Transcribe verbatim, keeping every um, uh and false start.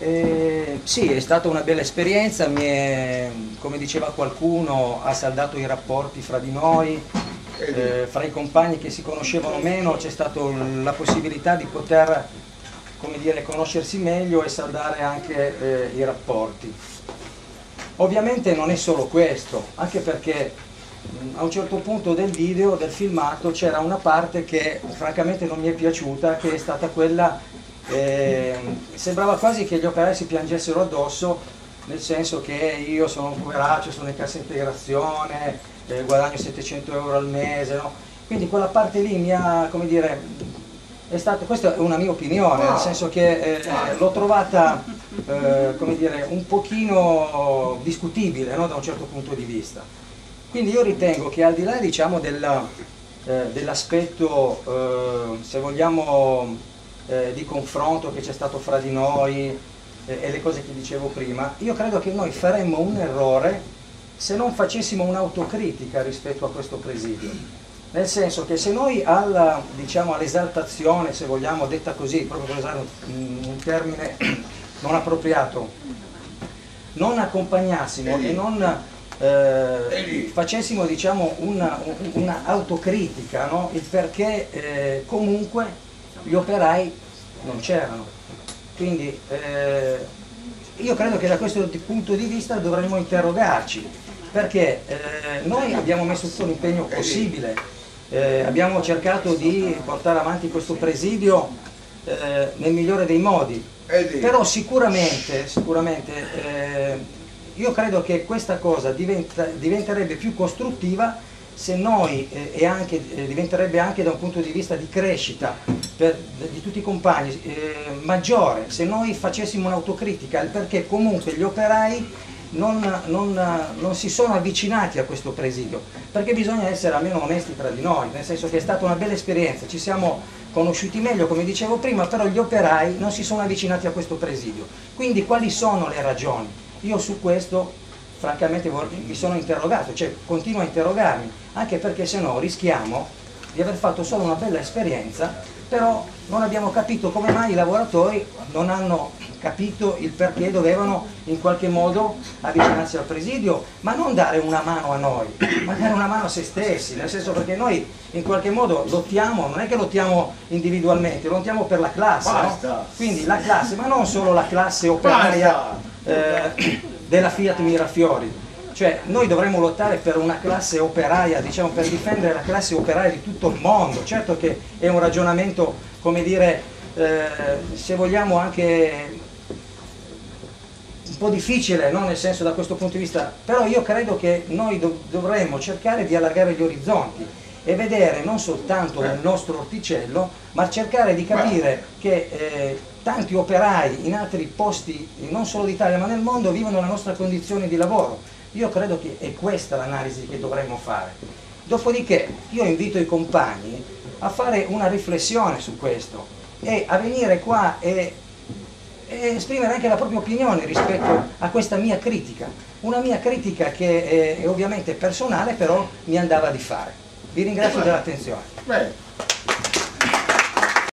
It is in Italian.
Eh, sì, è stata una bella esperienza, mi è, come diceva qualcuno, ha saldato i rapporti fra di noi, eh, fra i compagni che si conoscevano meno, c'è stata la possibilità di poter, come dire, conoscersi meglio e saldare anche eh, i rapporti. Ovviamente non è solo questo, anche perché mh, a un certo punto del video, del filmato, c'era una parte che francamente non mi è piaciuta, che è stata quella, eh, sembrava quasi che gli operai si piangessero addosso, nel senso che io sono un poveraccio, sono in cassa integrazione, eh, guadagno settecento euro al mese, no? Quindi quella parte lì mi ha, come dire... È stato, questa è una mia opinione, nel senso che eh, l'ho trovata eh, come dire, un pochino discutibile, no, da un certo punto di vista. Quindi io ritengo che al di là, diciamo, dell'aspetto, eh, dell eh, se vogliamo, eh, di confronto che c'è stato fra di noi eh, e le cose che dicevo prima, io credo che noi faremmo un errore se non facessimo un'autocritica rispetto a questo presidio. Nel senso che se noi alla, diciamo, all'esaltazione, se vogliamo, detta così, proprio per usare un, un termine non appropriato, non accompagnassimo e non eh, facessimo, diciamo, una, una autocritica, no? Il perché eh, comunque gli operai non c'erano. Quindi eh, io credo che da questo punto di vista dovremmo interrogarci, perché eh, noi abbiamo messo tutto l'impegno possibile. Eh, abbiamo cercato di portare avanti questo presidio eh, nel migliore dei modi, però sicuramente, sicuramente eh, io credo che questa cosa diventa, diventerebbe più costruttiva se noi, eh, e anche, eh, diventerebbe anche da un punto di vista di crescita per, di tutti i compagni, eh, maggiore, se noi facessimo un'autocritica, perché comunque gli operai Non, non, non si sono avvicinati a questo presidio, perché bisogna essere almeno onesti tra di noi, nel senso che è stata una bella esperienza, ci siamo conosciuti meglio, come dicevo prima, però gli operai non si sono avvicinati a questo presidio. Quindi quali sono le ragioni? Io su questo francamente mi sono interrogato, cioè continuo a interrogarmi, anche perché se no rischiamo di aver fatto solo una bella esperienza, però non abbiamo capito come mai i lavoratori non hanno capito il perché dovevano in qualche modo avvicinarsi al presidio, ma non dare una mano a noi, ma dare una mano a se stessi, nel senso, perché noi in qualche modo lottiamo, non è che lottiamo individualmente, lottiamo per la classe, no? Quindi la classe, ma non solo la classe operaria eh, della Fiat Mirafiori. Cioè noi dovremmo lottare per una classe operaia, diciamo, per difendere la classe operaia di tutto il mondo. Certo che è un ragionamento, come dire, eh, se vogliamo anche un po' difficile, no? Nel senso, da questo punto di vista, però io credo che noi do dovremmo cercare di allargare gli orizzonti e vedere non soltanto il nostro orticello, ma cercare di capire che eh, tanti operai in altri posti, non solo d'Italia ma nel mondo, vivono la nostra condizione di lavoro. Io credo che è questa l'analisi che dovremmo fare. Dopodiché io invito i compagni a fare una riflessione su questo e a venire qua e, e esprimere anche la propria opinione rispetto a questa mia critica. Una mia critica che è, è ovviamente personale, però mi andava di fare. Vi ringrazio dell'attenzione.